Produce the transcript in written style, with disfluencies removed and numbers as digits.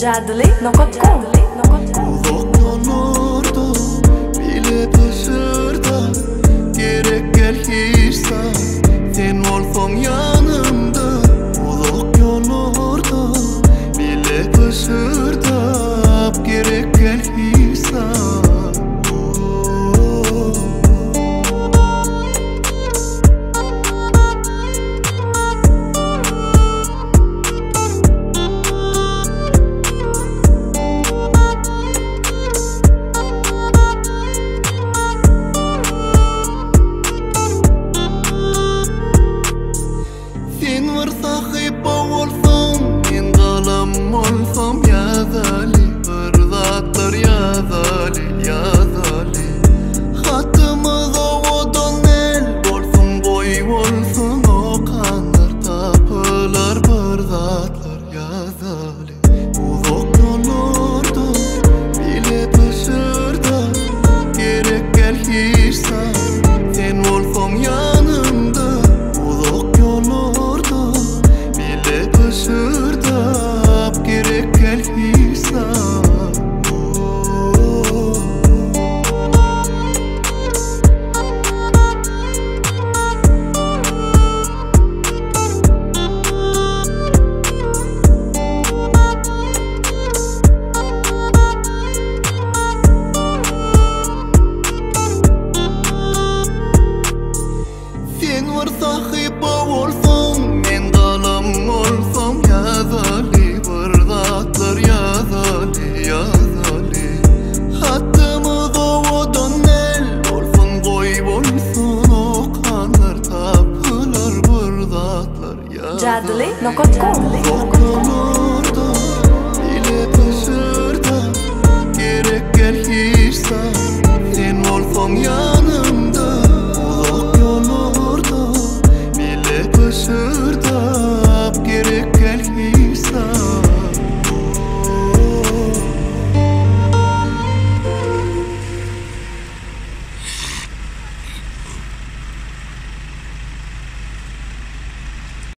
Ýazaly, no kokkum. Uzak yanarda, bile dışarda, gerek gel hiç da, sen olsam yanımda. Uzak yanarda, bile dışarda, gerek gel hiç da. Olsam Ýazaly, ırdatlar Ýazaly, Ýazaly. Hatımıza odan el bolsun, boy bolsun o kanlar, tapılar ırdatlar Ýazaly. Uzak yollarda, bile dışarda, gerek gel hiç san, sen olsam yanımda. Uzak yollarda, bile dışarda, gerek gel hissan. Sen varsa hiba olsam, men kalam olsam Ýazaly. Ýazaly, Ýazaly. Hatımıza odan el bolsun, goý bolsun o kanlar, tapylar bir zatlar Ýazaly.